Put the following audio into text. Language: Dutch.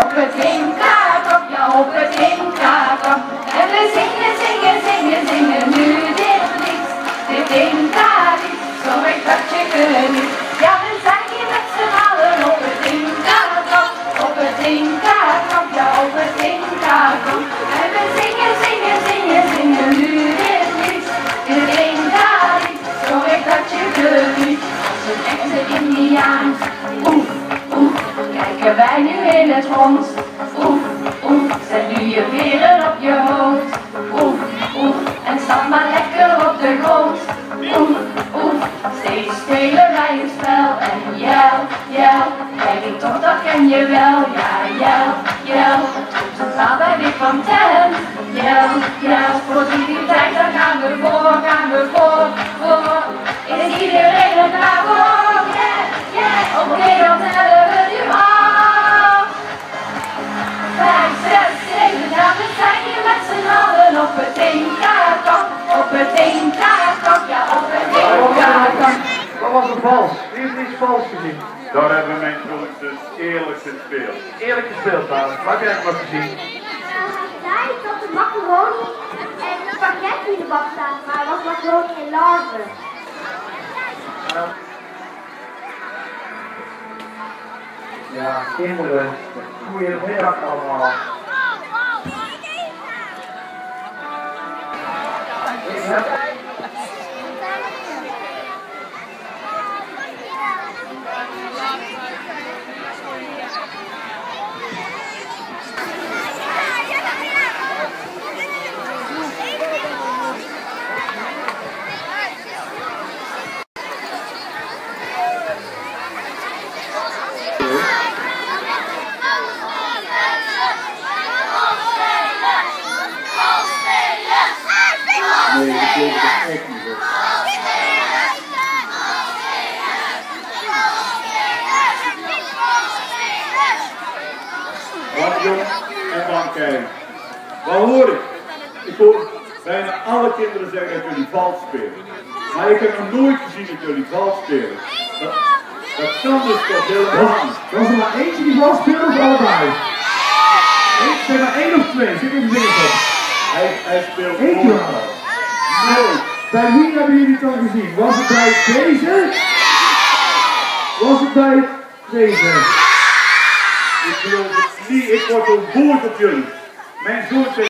Op het linkerkant, ja op het linkerkant. En we zingen, zingen, zingen, zingen nu dit lied. Dit linkerlied, zo ik dat je geniet. Ja, we zijn hier met z'n allen op het linkerkant. Op het linkerkant, ja op het linkerkant. En we zingen, zingen, zingen, zingen nu dit lied. Dit linkerlied, zo ik dat je geniet. Als een echte Indiaan. Kijken wij nu in het rond, oef, oef, zet nu je veren op je hoofd, oef, oef, en sta maar lekker op de grond, oef, oef, steeds spelen wij het spel en jel, jel, kijk toch dat ken je wel, ja jel, jel, toen gaan wij weer van ten, jel, jel, voor die tijd dan gaan we voor, is iedereen een avond, yeah, yeah, oké dan tellen we nu af. 5, 6, 7, ja, we zijn hier met z'n allen op het linkerkant, op het linkerkant, ja, op het linkerkant. Dat was een vals. Wie heeft iets vals gezien? Daar hebben mijn jongens dus eerlijk gespeeld. Eerlijk gespeeld, daar. Wat heb jij wat gezien? Hij heeft dat de macaroni en het pakket in de bak staat, maar het was macaroni in larven. Ja, kinderen, goeiemiddag allemaal. Wat hoor ik? Ik hoor bijna alle kinderen zeggen dat jullie vals spelen. Maar ik heb nog nooit gezien dat jullie vals spelen. Dat kan dus toch helemaal niet. Was er maar eentje die vals speelt of allebei? Er zijn maar 1 of 2, zit in de zin. Hij speelt goed. Nee. Bij wie hebben jullie het dan gezien? Was het bij deze? Was het bij deze? Ik geloof het niet, ik word ontboord op jullie. Mijn zoon zegt...